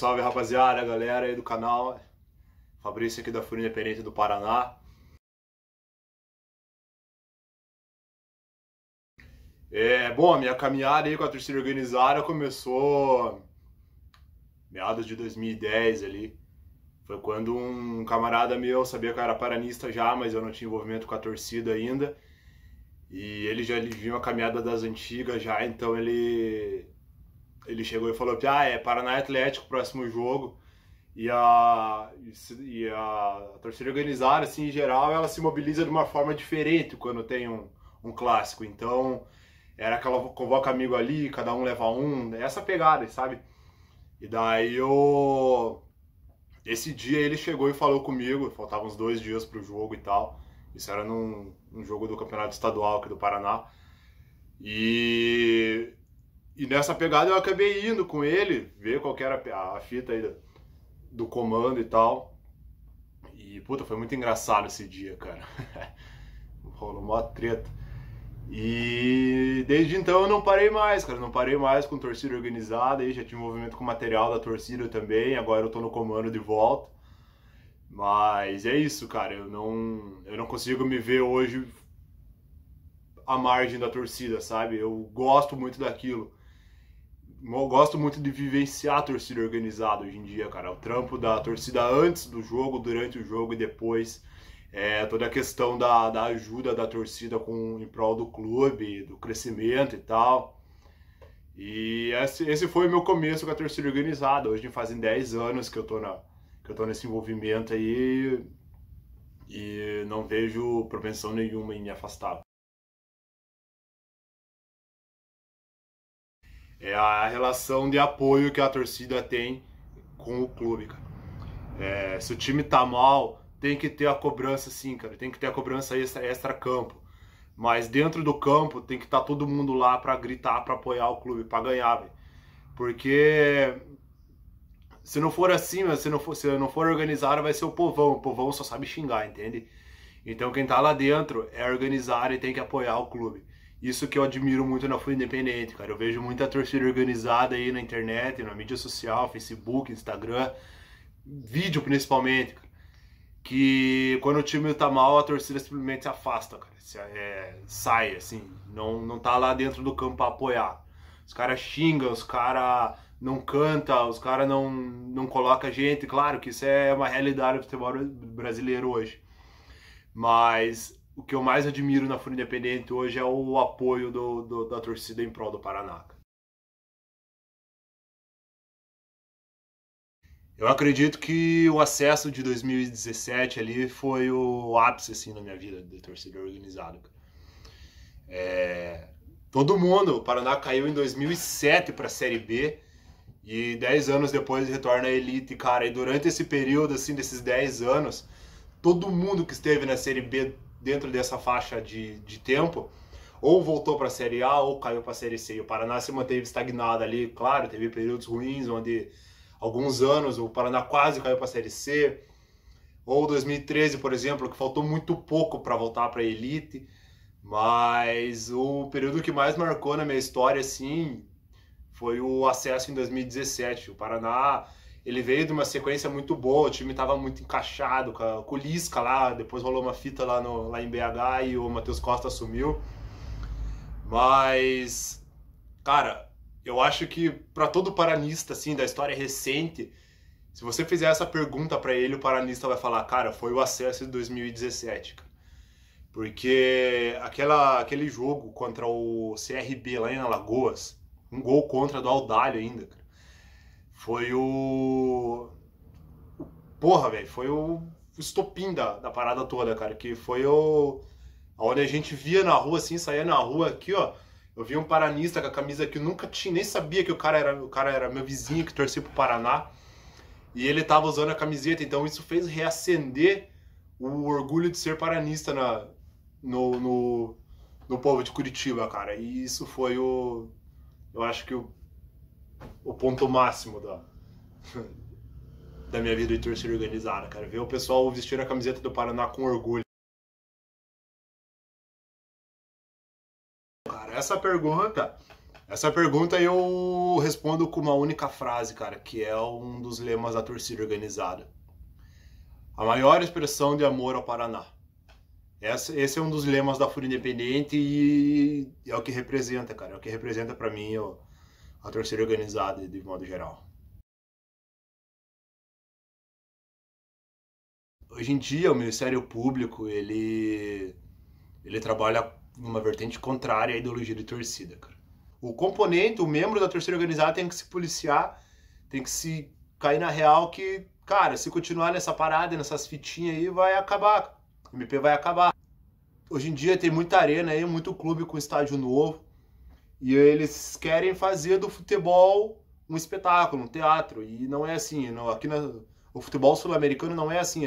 salve rapaziada, galera aí do canal. Fabrício aqui da Fúria Independente do Paraná. Bom, a minha caminhada aí com a torcida organizada começou meados de 2010 ali. Foi quando um camarada meu, sabia que eu era paranista já, mas eu não tinha envolvimento com a torcida ainda. E ele vinha uma caminhada das antigas já, então ele chegou e falou que é Paraná Atlético o próximo jogo. E a torcida organizada, assim, em geral, ela se mobiliza de uma forma diferente quando tem um clássico. Então, era aquela convoca amigo ali, cada um leva um, essa pegada, sabe? E daí esse dia ele chegou e falou comigo, faltavam uns 2 dias pro jogo e tal. Isso era num jogo do Campeonato Estadual aqui do Paraná. E nessa pegada eu acabei indo com ele, ver qual que era a fita aí do comando e tal. E, puta, foi muito engraçado esse dia, cara. Rolou mó treta. E desde então eu não parei mais, cara. Não parei mais com torcida organizada. Aí já tive envolvimento com o material da torcida também. Agora eu tô no comando de volta. Mas é isso, cara. Eu não consigo me ver hoje à margem da torcida, sabe? Eu gosto muito daquilo. Eu gosto muito de vivenciar a torcida organizada hoje em dia, cara. O trampo da torcida antes do jogo, durante o jogo e depois. Toda a questão da ajuda da torcida em prol do clube, do crescimento e tal. E esse foi o meu começo com a torcida organizada. Hoje fazem 10 anos que eu tô nesse envolvimento aí e não vejo propensão nenhuma em me afastar. É a relação de apoio que a torcida tem com o clube, cara. Se o time tá mal, tem que ter a cobrança, sim, cara. Tem que ter a cobrança extra-campo. Mas dentro do campo tem que estar todo mundo lá pra gritar, pra apoiar o clube, pra ganhar, velho. Porque se não for assim, se não for organizado, vai ser o povão. O povão só sabe xingar, entende? Então quem tá lá dentro é organizado e tem que apoiar o clube. Isso que eu admiro muito na Fúria Independente, cara. Eu vejo muita torcida organizada aí na internet, na mídia social, Facebook, Instagram, vídeo principalmente, cara. Que quando o time tá mal, a torcida simplesmente se afasta, cara. Sai, assim, não tá lá dentro do campo pra apoiar. Os caras xingam, os caras não cantam, os caras não colocam gente. Claro que isso é uma realidade do futebol brasileiro hoje. Mas o que eu mais admiro na Fúria Independente hoje é o apoio da torcida em prol do Paraná. Eu acredito que o acesso de 2017 ali foi o ápice, assim, na minha vida de torcida organizada. Todo mundo, o Paraná caiu em 2007 para a Série B e 10 anos depois retorna à elite, cara. E durante esse período, assim, desses 10 anos, todo mundo que esteve na Série B dentro dessa faixa de tempo ou voltou para a Série A ou caiu para a Série C. E o Paraná se manteve estagnado ali, claro, teve períodos ruins onde alguns anos o Paraná quase caiu para a Série C, ou 2013, por exemplo, que faltou muito pouco para voltar para a elite, mas o período que mais marcou na minha história, assim, foi o acesso em 2017. O Paraná, ele veio de uma sequência muito boa, o time estava muito encaixado, com a Colisca lá, depois rolou uma fita lá em BH e o Matheus Costa assumiu, mas, cara, eu acho que para todo paranista, assim, da história recente, se você fizer essa pergunta para ele, o paranista vai falar, cara, foi o acesso de 2017, cara. Porque aquele jogo contra o CRB lá em Alagoas, um gol contra do Aldalho ainda, cara, foi porra, velho, foi o estopim da parada toda, cara, que foi onde a gente via na rua, assim, saía na rua aqui, ó, eu vi um paranista com a camisa que eu nunca tinha, nem sabia que o cara era meu vizinho que torcia pro Paraná. E ele tava usando a camiseta, então isso fez reacender o orgulho de ser paranista no povo de Curitiba, cara. E isso foi eu acho que o ponto máximo da minha vida de torcida organizada, cara. Ver o pessoal vestindo a camiseta do Paraná com orgulho. Essa pergunta Essa pergunta eu respondo com uma única frase, cara, que é um dos lemas da torcida organizada. A maior expressão de amor ao Paraná. Esse é um dos lemas da Fúria Independente e é o que representa, cara. É o que representa pra mim a torcida organizada, de modo geral. Hoje em dia, o Ministério Público, ele trabalha numa vertente contrária à ideologia de torcida, cara. O componente, o membro da torcida organizada tem que se policiar, tem que se cair na real que, cara, se continuar nessa parada, nessas fitinhas aí, vai acabar. O MP vai acabar. Hoje em dia tem muita arena aí, muito clube com estádio novo. E eles querem fazer do futebol um espetáculo, um teatro. E não é assim. Aqui o futebol sul-americano não é assim.